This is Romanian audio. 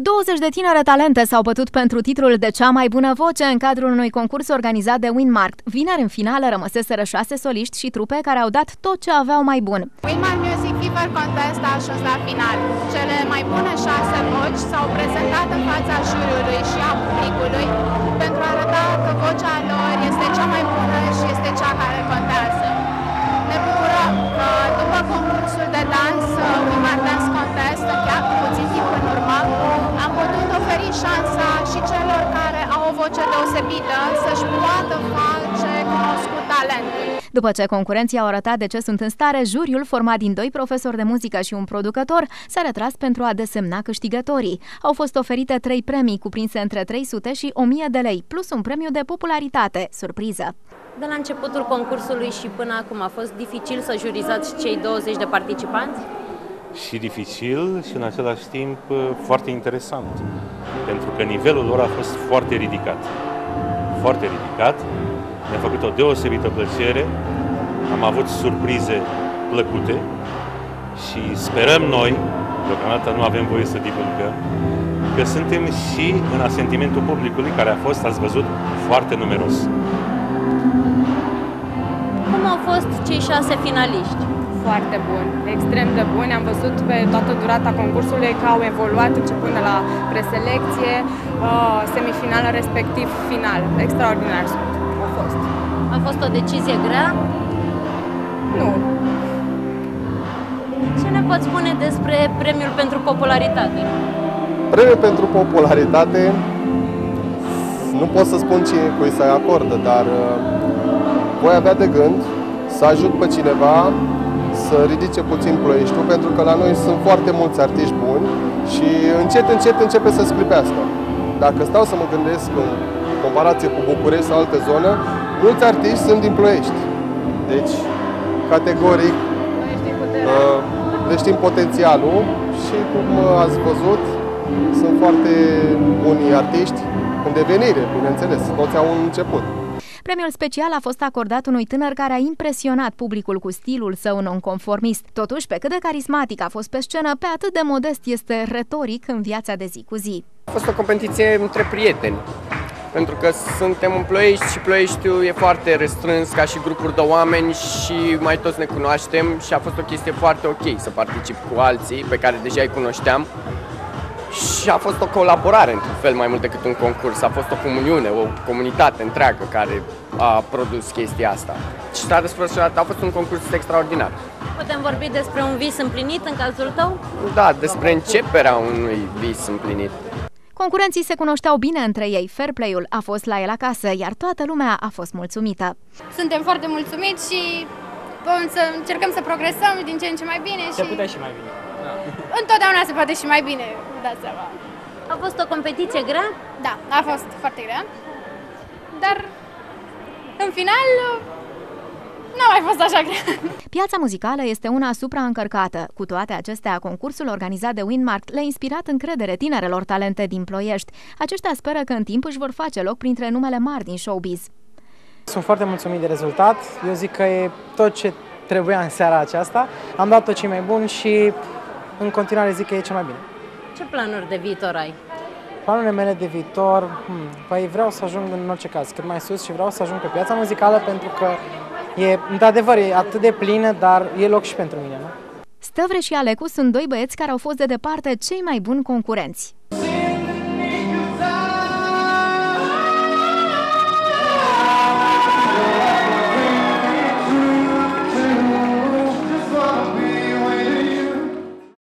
20 de tinere talente s-au bătut pentru titlul de cea mai bună voce în cadrul unui concurs organizat de WinMarkt. Vineri, în finală, rămăseseră 6 soliști și trupe care au dat tot ce aveau mai bun. WinMarkt Music Fever Contest a ajuns la final. Cele mai bune 6 voci s-au prezentat în fața juriului și a publicului pentru a arăta că vocea lor este cea mai bună și este cea care contează. Ne bucurăm că după concursul de dans, WinMarkt Dance Contest, chiar cu puțin timp în urmă, am putut oferi șansa și celor care au o voce deosebită să-și poată face cunoscut talentul. După ce concurenții au arătat de ce sunt în stare, juriul, format din 2 profesori de muzică și un producător, s-a retras pentru a desemna câștigătorii. Au fost oferite 3 premii cuprinse între 300 și 1000 de lei, plus un premiu de popularitate, surpriză. De la începutul concursului și până acum a fost dificil să jurizați cei 20 de participanți? Și dificil și în același timp foarte interesant, pentru că nivelul lor a fost foarte ridicat. Foarte ridicat, ne-a făcut o deosebită plăcere, am avut surprize plăcute și sperăm noi, deocamdată nu avem voie să divulgăm, că suntem și în asentimentul publicului care a fost, ați văzut, foarte numeros. Cum au fost cei 6 finaliști? Foarte buni, extrem de buni. Am văzut pe toată durata concursului că au evoluat începând de la preselecție, semifinală, respectiv final. Extraordinar au fost. A fost o decizie grea? Nu. Ce ne poți spune despre premiul pentru popularitate? Premiul pentru popularitate, nu pot să spun cui să-i acordă, dar voi avea de gând să ajut pe cineva să ridice puțin Ploieștiul, pentru că la noi sunt foarte mulți artiști buni și încet începe să sclipească. Dacă stau să mă gândesc în comparație cu București sau altă zonă, mulți artiști sunt din Ploiești. Deci, categoric, le știm potențialul și, cum ați văzut, sunt foarte buni artiști în devenire, bineînțeles, toți au un început. Premiul special a fost acordat unui tânăr care a impresionat publicul cu stilul său nonconformist. Totuși, pe cât de carismatic a fost pe scenă, pe atât de modest este retoric în viața de zi cu zi. A fost o competiție între prieteni, pentru că suntem în Ploiești și Ploieștiul e foarte restrâns ca și grupuri de oameni și mai toți ne cunoaștem și a fost o chestie foarte ok să particip cu alții pe care deja îi cunoșteam. Și a fost o colaborare, într-un fel, mai mult decât un concurs. A fost o comuniune, o comunitate întreagă care a produs chestia asta. Și s-a desfășurat, a fost un concurs extraordinar. Putem vorbi despre un vis împlinit în cazul tău? Da, despre începerea unui vis împlinit. Concurenții se cunoșteau bine între ei, fair play-ul a fost la el acasă, iar toată lumea a fost mulțumită. Suntem foarte mulțumiți și încercăm să progresăm din ce în ce mai bine. Se putea și mai bine. Da. Întotdeauna se poate și mai bine, dați seama. A fost o competiție grea? Da, a fost foarte grea. Dar, în final, nu a mai fost așa grea. Piața muzicală este una supraîncărcată. Cu toate acestea, concursul organizat de WinMarkt le-a inspirat încredere tinerelor talente din Ploiești. Aceștia speră că în timp își vor face loc printre numele mari din showbiz. Sunt foarte mulțumit de rezultat. Eu zic că e tot ce trebuia în seara aceasta. Am dat tot ce mai bun și în continuare zic că e cel mai bine. Ce planuri de viitor ai? Planurile mele de viitor? Păi vreau să ajung în orice caz cât mai sus și vreau să ajung pe piața muzicală pentru că e, într-adevăr, e atât de plină, dar e loc și pentru mine, nu? Stăvre și Alecu sunt 2 băieți care au fost de departe cei mai buni concurenți.